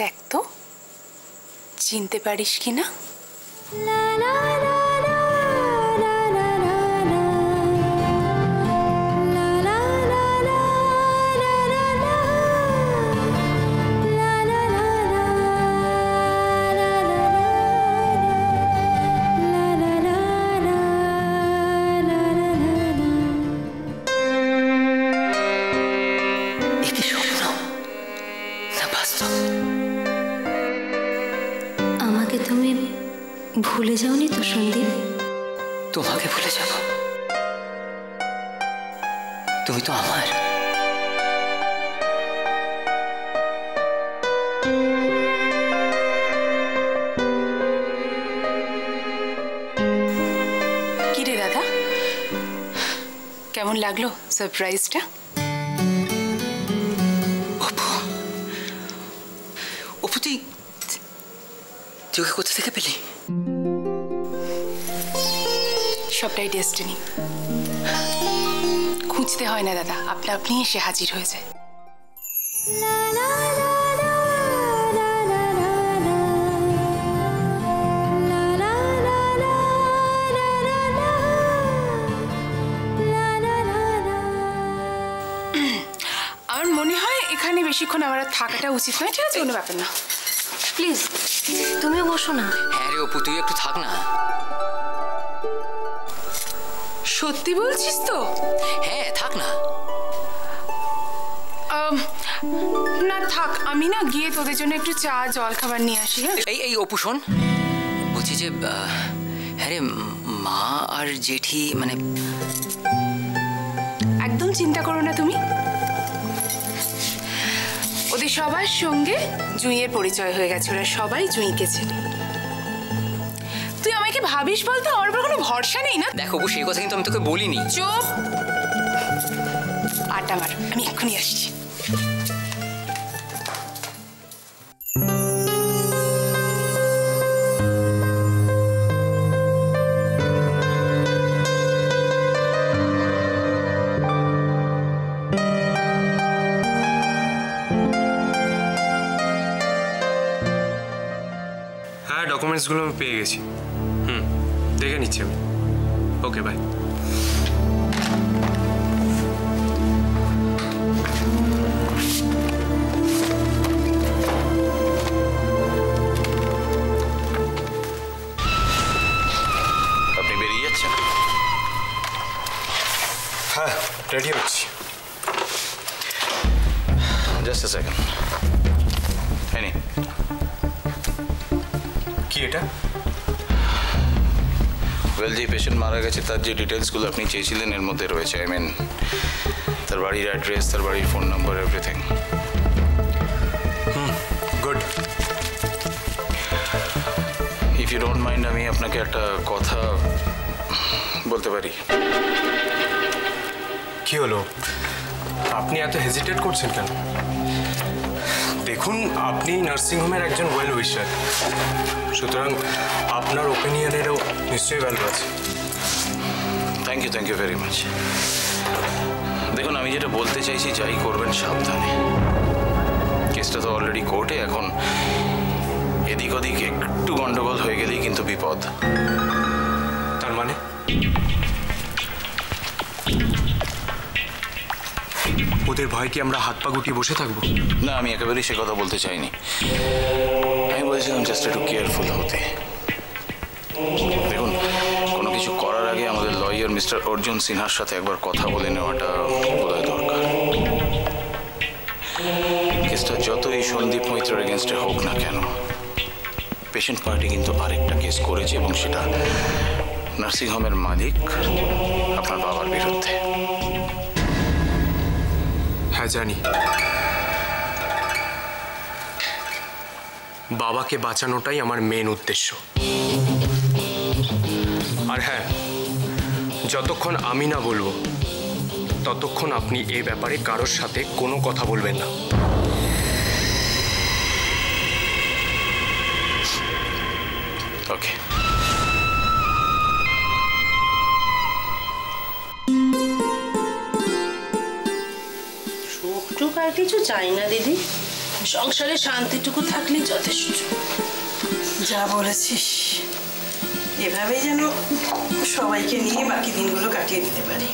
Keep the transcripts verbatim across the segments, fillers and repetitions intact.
देख तो चिनते पारिस कि ना भूले जाओनी तो संदीप तुम्हें भूले जाब तुम तो आमार किरे दादा केमन लागलो सरप्राइजटा अपु अपु तुई तुई कोथा थेके पेली सबटाई डेस्टिनी खुजते हैं ना दादा अपना अपनी एसे हाजिर हो जाए मन एखे बेशिक्षण थाका उचित ना ठीक है बेपार ना प्लिज तुम्हें बसो ना हाँ रे अपू तु एक थक ना सत्य बोलছিস तो हाँ थक ना ना थक आमी ना गिये तोदेर जोन्नो एकटु चा जल खाबार निये आसि हाँ एई एई अपु शोन बुझी जे अरे मा और जेठी माने एकदम चिंता करो ना तुमी ओदेर सबार संगे जुईयेर परिचय हये गेछे ओरा सबाई जुईके चिने তুই আমাকে ভাবিস বলতে আর বড় কোনো ভরসা নেই না দেখো সেই কথা কিন্তু আমি তোকে বলিনি চুপ আটা মার আমি এখনি আসছি হ্যাঁ ডকুমেন্টসগুলো আমি পেয়ে গেছি देखे नीचे में ओके बाय अपनी बेरी अच्छा हाँ रेडी जस्ट अ सेकेंड है नहीं कि एटा वेल जी पेशेंट मारा गया तरह जो डिटेल्सगुलो अपनी चेयेछिलेन एर मध्ये रयेछे आई मीन तार बाड़ीर एड्रेस तार बाड़ीर phone number everything good if you don't mind आमी आपनाके एकटा कथा बोलते पारी कि हलो आपनी एत हेजिटेट करछेन केन देखुन आपनी नार्सिंग होमेर एकजन वेल उइशार सुतरां आपनार ओपिनियनेरो निश्चय भलो आज thank you thank you very much देखो आमी जेटा बोलते चाइछि जाई करबेन सावधाने केसटा तो अलरेडी कोर्टे एखन एदिक ओदिक एकटू गंडगोल हये गेलेई किन्तु विपद तार माने ओदेर भय कि आमरा हाथ पा गुटिये बसे थाकबो ना आमी एकेबारेई सेई कथा बोलते चाइनि आमी बोलेछिलाम जास्ट एकटू केयारफुल होते দেখুন কোনো কিছু করার আগে আমাদের লয়ার মিস্টার অর্জুন সিনহার সাথে একবার কথা বলে নেওয়াটা বোধহয় দরকার কেসটা যতই সন্দীপ মৈত্রের এগেইনস্টে হোক না কেন পেশেন্ট পার্টি কিন্তু আরেকটা কেস করেছে এবং সেটা নার্সিং হোমের মালিক আপনার বাবার বিরুদ্ধে হ্যাঁ জানি বাবাকে বাঁচানোটাই আমার মেন উদ্দেশ্য और हाँ যতক্ষণ আমি না বলবো ততক্ষণ আপনি এই ব্যাপারে কারোর সাথে কোনো কথা বলবেন না ওকে শোকটুক আর কিছু চাই না দিদি संसारे शांतिटुकु थाकलेই যথেষ্ট। যা বলেছিস এভাবেই যেন সবাইকে নিয়ে বাকি দিনগুলো কাটিয়ে দিতে পারি।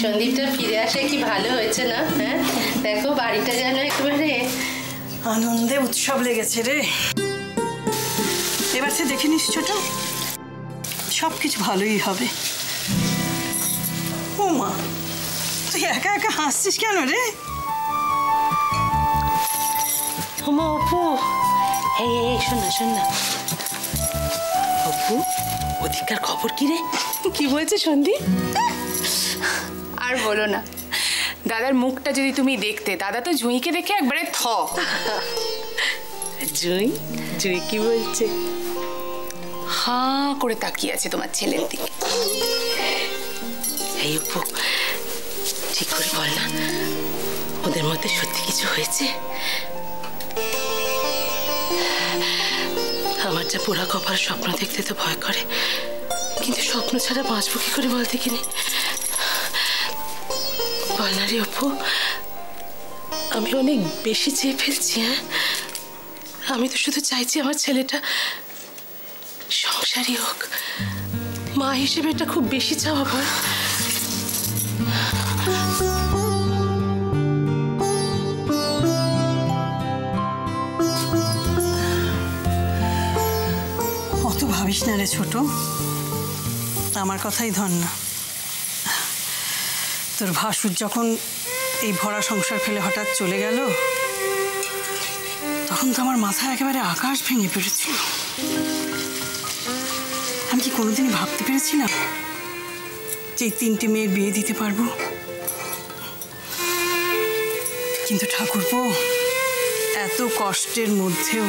সন্দীপটা ফিরে আসে কি ভালো হয়েছে না? হ্যাঁ দেখো বাড়িটা যেন একেবারে আনন্দে উৎসব লেগেছে রে। এবারে দেখে নিস ছোট, সবকিছু ভালোই হবে। ও মা তুই একা একা হাসছিস কেন রে? ওমা অপু, এই এই শোন না শোন না অপু, ওদিককার খবর কি রে? কি বলছে সন্দীপ? আর বলো না, দাদার মুখটা যদি তুমি দেখতে, দাদা তো জুঁইকে দেখে একবারে থ। জুঁই জুঁই কি বলছে? হাঁ করে তাকিয়ে আছে তোমার ছেলের দিকে। এই অপু ঠিক করে বল না, ওদের মধ্যে সত্যি কিছু হয়েছে? আমার যা পোড়া কপাল, স্বপ্ন দেখতে তো ভয় করে, কিন্তু স্বপ্ন ছাড়া বাঁচবো কি করে বলতে কিনে? বল না রে অপু, আমি অনেক বেশি চেয়ে ফেলছি। হ্যাঁ আমি তো শুধু চাইছি আমার ছেলেটা সংসারী হোক, মা হিসেবে এটা খুব বেশি চাওয়া। বল অত ভাবিস না রে ছোট, আমার কথাই ধর না। তোর ভাসুর যখন এই ভরা সংসার ফেলে হঠাৎ চলে গেল, তখন তো আমার মাথায় একেবারে আকাশ ভেঙে পড়েছিল। আমি কি কোনোদিনই ভাবতে পেরেছিলাম যে তিনটে মেয়ের বিয়ে দিতে পারবো? কিন্তু ঠাকুরপো, এত কষ্টের মধ্যেও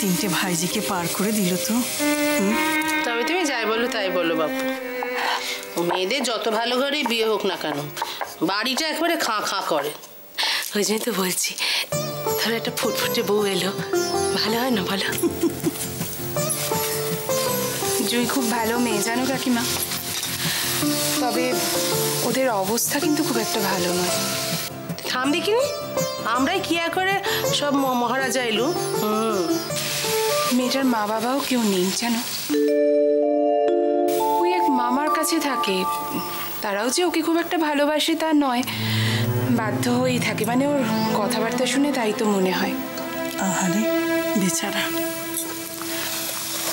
তিনটে ভাইজিকে পার করে দিল তো। তবে তুমি যাই বলো তাই বলো বাপু, মেয়েদের যত ভালো ঘরে বিয়ে হোক না কেন, বাড়িটা একবারে খাঁ খাঁ করে। ওই জন্য তো বলছি, ধরো একটা ফুটফুটে বউ এলো, ভালো হয় না? ভালো, জুঁই খুব ভালো মেয়ে জানো কাকিমা, তবে ওদের অবস্থা কিন্তু খুব একটা ভালো নয়। থামবি কি আমরাই কি করে সব মহারাজা এলো। হুম মেয়েটার মা বাবাও কেউ নেই জানো, মামার কাছে থাকে, তারাও যে ওকে খুব একটা ভালোবাসে তা নয়, বাধ্য হয়েই থাকে, মানে ওর কথাবার্তা শুনে তাই তো মনে হয়। আহারে বেচারা,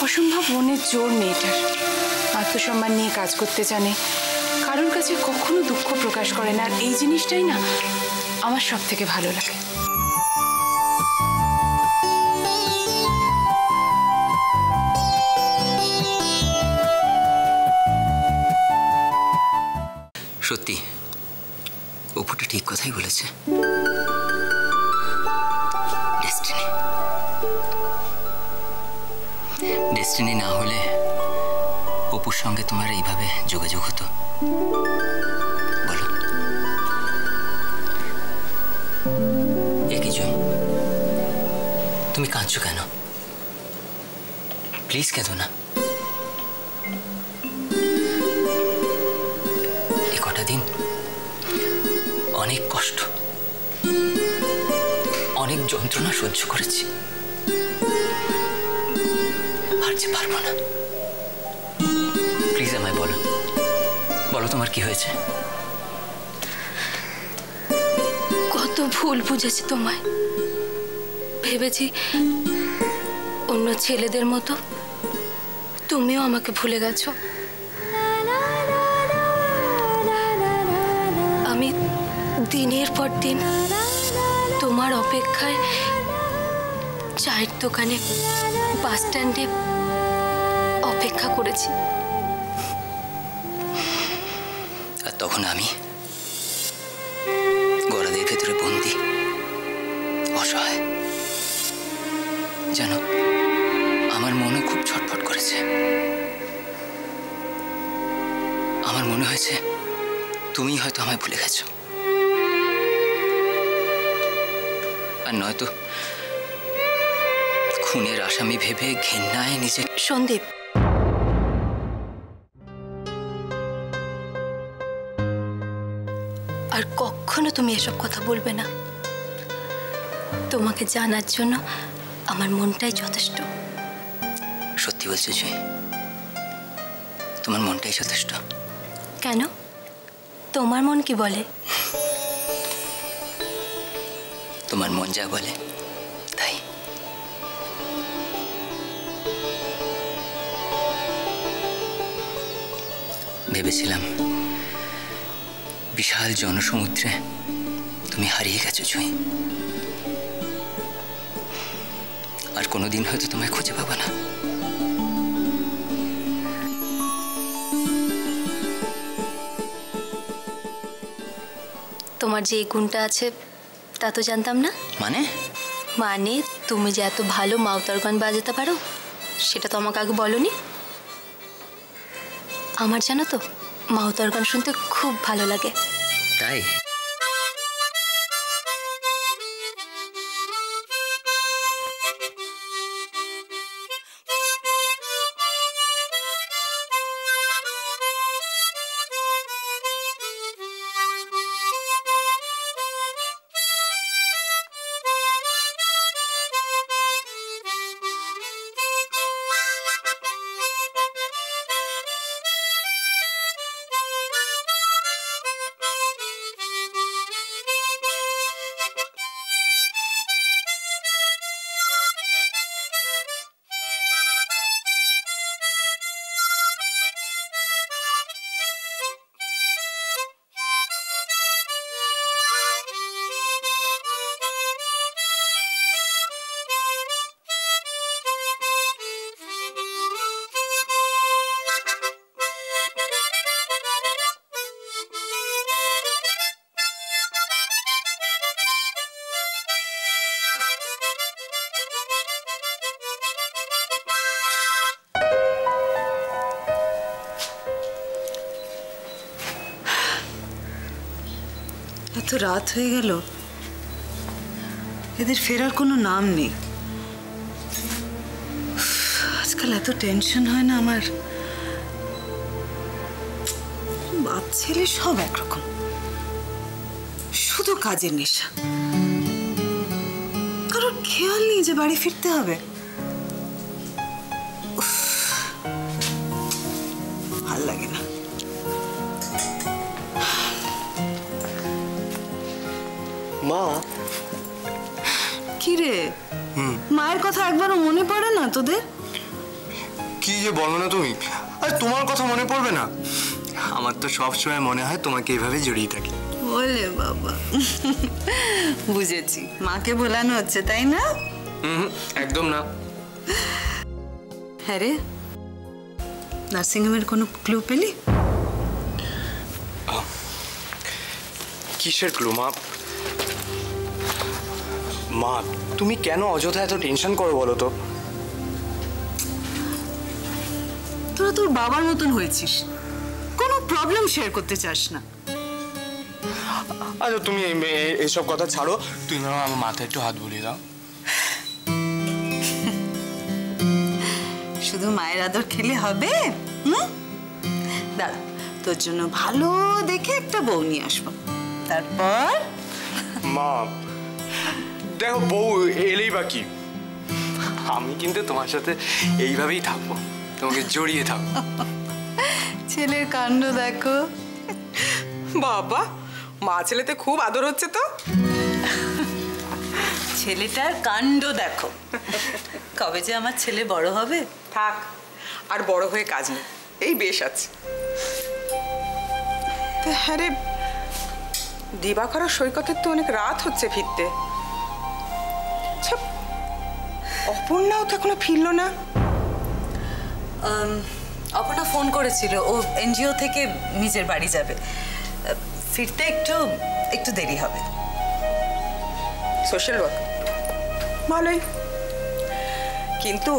অসম্ভব মনের জোর মেয়েটার, আত্মসম্মান নিয়ে কাজ করতে জানে, কারোর কাছে কখনো দুঃখ প্রকাশ করে না, আর এই জিনিসটাই না আমার সব থেকে ভালো লাগে। সত্যি অপুটা ঠিক কথাই বলেছে, ডেস্টিনি ডেস্টিনি না হলে অপুর সঙ্গে তোমার এইভাবে যোগাযোগ হতো? বলো এ কি জয়, তুমি কাঁদছো কেন? প্লিজ কেঁদো না, দিন অনেক কষ্ট অনেক যন্ত্রণা সহ্য করেছি, আর যে পারবো না। প্লিজ আমায় বলো, বলো তোমার কি হয়েছে? কত ভুল বুঝেছি তোমায়, ভেবেছি অন্য ছেলেদের মতো তুমিও আমাকে ভুলে গেছো। দিনের পর দিন তোমার অপেক্ষায়, চায়ের দোকানে, বাস স্ট্যান্ডে অপেক্ষা করেছি, আর তখন আমি গলাদের ভেতরে বন্দি, অসহায়। জানো আমার মনও খুব ছটফট করেছে, আমার মনে হয়েছে তুমি হয়তো আমায় ভুলে গেছো, আর নয়তো খুনের আসামি ভেবে ঘেন্নায় নিজে। সন্দীপ আর কখনো তুমি এসব কথা বলবে না। তোমাকে জানার জন্য আমার মনটাই যথেষ্ট। সত্যি বলছো যে তোমার মনটাই যথেষ্ট? কেন, তোমার মন কি বলে? তোমার মন যা বলে তাই। ভেবেছিলাম বিশাল জনসমুদ্রে তুমি হারিয়ে গেছো জুঁই, আর কোনোদিন হয়তো তোমায় খুঁজে পাবো না। তোমার যে গুণটা আছে তা তো জানতাম না। মানে মানে তুমি যে এত ভালো মাউতার গান বাজাতে পারো সেটা তো আমাকে আগে বলনি। আমার জানো তো মাউতার গান শুনতে খুব ভালো লাগে। তাই? এত রাত হয়ে গেল, এদের ফেরার কোনো নাম নেই। আজকাল এত টেনশন হয় না আমার। বাপ ছেলে সব একরকম, শুধু কাজের নেশা, কারোর খেয়াল নেই যে বাড়ি ফিরতে হবে। ভাল লাগে না। মা কি রে, মায়ের কথা একবারও মনে পড়ে না তোদের? কি যে বলো না তুমি, আর তোমার কথা মনে পড়বে না? আমার তো সব সময় মনে হয় তোমাকে এইভাবে জড়িয়ে থাকি। ওলে বাবা, বুঝেছি মাকে ভোলানো হচ্ছে তাই না? হুম, একদম না। আরে নার্সিংহোমের কোনো ক্লু পেলি? কিসের ক্লু মা? মা তুমি কেন অযথা এত টেনশন করো বলো তো? তোরা তোর বাবার মতন হয়েছিস, কোনো প্রবলেম শেয়ার করতে চাস না। আচ্ছা তুমি এইসব কথা ছাড়ো, তুমি আমার মাথায় একটু হাত বুলিয়ে দাও। শুধু মায়ের আদর খেলে হবে? হুম, দাঁড়া তোর জন্য ভালো দেখে একটা বউ নিয়ে আসবো, তারপর। মা দেখো বউ এলেই বাকি, আমি কিন্তু তোমার সাথে এইভাবেই থাকবো, তোমাকে জড়িয়ে থাকবো। ছেলের কাণ্ড দেখো বাবা, মা ছেলেতে খুব আদর হচ্ছে তো। ছেলেটার কাণ্ড দেখো, কবে যে আমার ছেলে বড় হবে। থাক আর বড় হয়ে কাজ নেই, এই বেশ আছে। হ্যাঁ রে, দিবাকর সৈকতের তো অনেক রাত হচ্ছে ফিরতে। অপর্ণাও তো এখনো ফিরল না। অপর্ণা ফোন করেছিল, ও এনজিও থেকে নিজের বাড়ি যাবে, ফিরতে একটু একটু দেরি হবে। সোশ্যাল ওয়ার্ক ভালোই, কিন্তু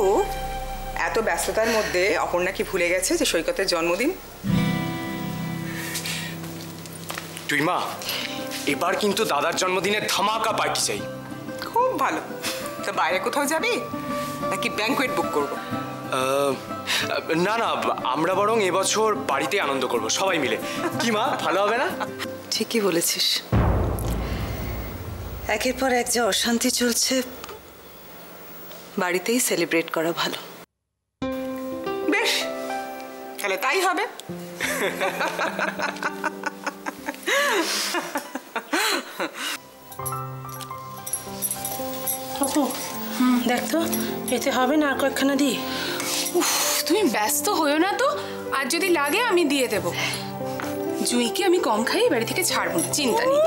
এত ব্যস্ততার মধ্যে অপর্ণা কি ভুলে গেছে যে সৈকতের জন্মদিন? তুই মা এবার কিন্তু দাদার জন্মদিনে ধামাকা পার্টি চাই। খুব ভালো, তো বাইরে কোথাও যাবি নাকি ব্যাংকুয়েট বুক করবো? না না, আমরা বরং এবছর বাড়িতে আনন্দ করবো সবাই মিলে। কি মা ভালো হবে না? ঠিকই বলেছিস, একের পর এক যে অশান্তি চলছে, বাড়িতেই সেলিব্রেট করা ভালো। বেশ, তাহলে তাই হবে। দেখ তো, এতে হবে না আর কয়েকখানা দিই। তুমি ব্যস্ত হইও না তো, আর যদি লাগে আমি দিয়ে দেব। জুঁইকে আমি কম খাই, বাড়ি থেকে ছাড়বো না, চিন্তা নেই।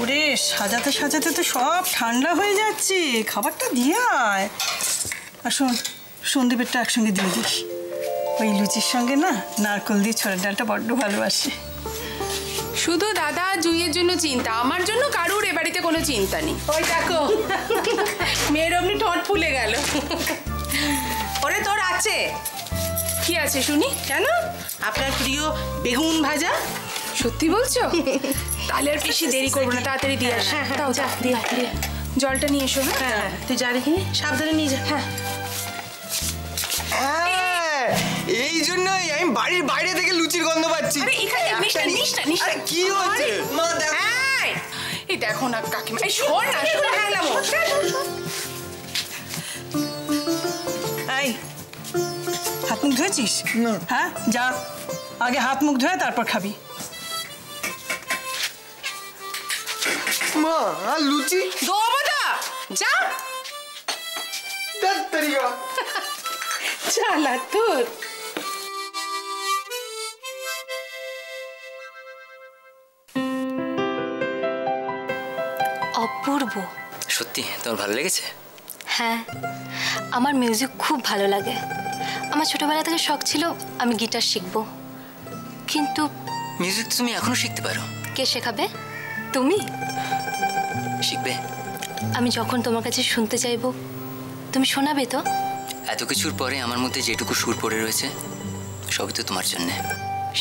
ওরে, সাজাতে সাজাতে তো সব ঠান্ডা হয়ে যাচ্ছে, খাবারটা দিয়ে আয়। আর শোন, সন্দীপেরটা একসঙ্গে দিয়ে দিস। ওই লুচির সঙ্গে না নারকল দিয়ে ছোলার ডালটা বড্ড ভালোবাসে। শুধু দাদা জুঁইয়ের জন্য চিন্তা, আমার জন্য কারুর এ বাড়িতে কোনো চিন্তা নেই। ওই দেখো, মেয়ের অমনি ঠোঁট ফুলে গেল। ওরে তোর আছে কি আছে শুনি? কেন, আপনার প্রিয় বেগুন ভাজা। সত্যি বলছো? তাহলে আর বেশি দেরি করবো না, তাড়াতাড়ি দিয়ে আস। তাও যা, দিয়ে দিয়ে জলটা নিয়ে এসো। হ্যাঁ, তুই যা দেখি, সাবধানে নিয়ে যা। হ্যাঁ, এই জন্যই আমি বাড়ির বাইরে থেকে লুচির গন্ধ পাচ্ছি। আরে এখানে মিষ্টি মিষ্টি মিষ্টি কি হচ্ছে? মা দেখো, এই দেখো না কাকিমা, এই শোন না, শোন না মো। এই হাত মুখ ধুয়েছিস? না। হ্যাঁ, যা আগে হাত মুখ ধুয়ে তারপর খাবি। মা আর লুচি দেবো না, যা দত তরিয়া চালা তোর। অপূর্ব, সত্যি তোমার ভালো লেগেছে? হ্যাঁ, আমার মিউজিক খুব ভালো লাগে। আমার ছোটবেলা থেকে শখ ছিল আমি গিটার শিখব, কিন্তু মিউজিক তুমি এখনো শিখতে পারো। কে শেখাবে? তুমি শিখবে? আমি যখন তোমার কাছে শুনতে চাইব তুমি শোনাবে তো? এত কিছুর পরে আমার মধ্যে যেটুকু সুর পড়ে রয়েছে সবই তো তোমার জন্যে।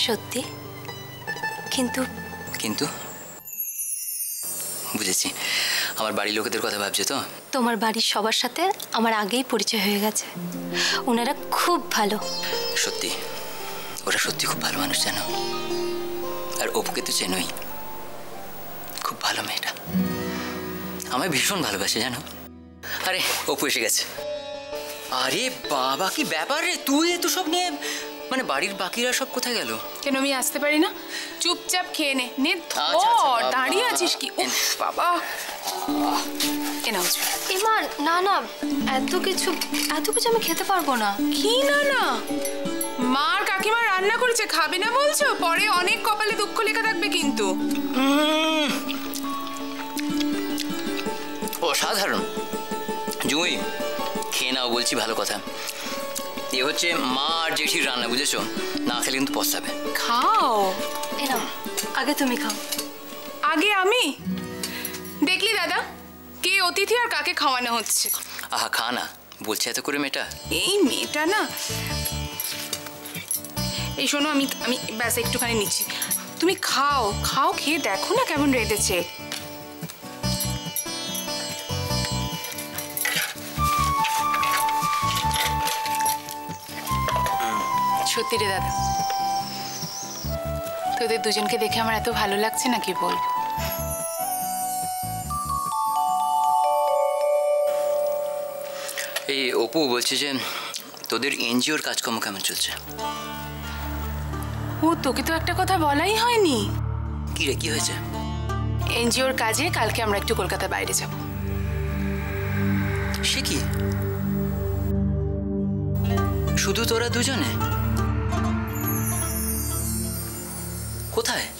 সত্যি? কিন্তু কিন্তু বুঝেছি, আমার বাড়ির লোকেদের কথা ভাবছে তো? তোমার বাড়ির সবার সাথে আমার আগেই পরিচয় হয়ে গেছে, ওনারা খুব ভালো। সত্যি? ওরা সত্যি খুব ভালো মানুষ জানো। আর অপুকে তো চেনোই, খুব ভালো মেয়েটা, আমায় ভীষণ ভালোবাসে জানো। আরে অপু এসে গেছে। আরে বাবা, কি ব্যাপার রে তুই এত সব নিয়ে? মানে বাড়ির বাকিরা সব কোথায় গেল? কেন আমি আসতে পারি না? চুপচাপ খেয়ে নে, নে ধর, দাঁড়িয়ে আছিস কি? উফ বাবা, এনাও। এমা না না, এত কিছু এত কিছু আমি খেতে পারবো না। কি না না? মার কাকিমা রান্না করেছে, খাবে না বলছো? পরে অনেক কপালে দুঃখ লেখা থাকবে কিন্তু। অসাধারণ জুঁই, খেয়ে নাও বলছি, ভালো কথা। এ হচ্ছে মা আর জেঠির রান্না, বুঝেছো? না খেলে কিন্তু পস্তাবে। খাও, এনাও, আগে তুমি খাও। আগে আমি? দেখলি দাদা, কে অতিথি আর কাকে খাওয়ানো হচ্ছে। আহা খা না, বলছে এত করে মেয়েটা। এই মেয়েটা না, এই শোনো, আমি আমি ব্যাস একটুখানি নিচ্ছি, তুমি খাও খাও, খেয়ে দেখো না কেমন রেঁধেছে। সত্যি রে দাদা, তোদের দুজনকে দেখে আমার এত ভালো লাগছে না কি বল। এই অপু বলছে যে তোদের এনজিওর কাজকর্ম কেমন চলছে? ও তোকে তো একটা কথা বলাই হয়নি। কি রে, কি হয়েছে? এনজিওর কাজে কালকে আমরা একটু কলকাতার বাইরে যাব। সে কি, শুধু তোরা দুজনে? কোথায়?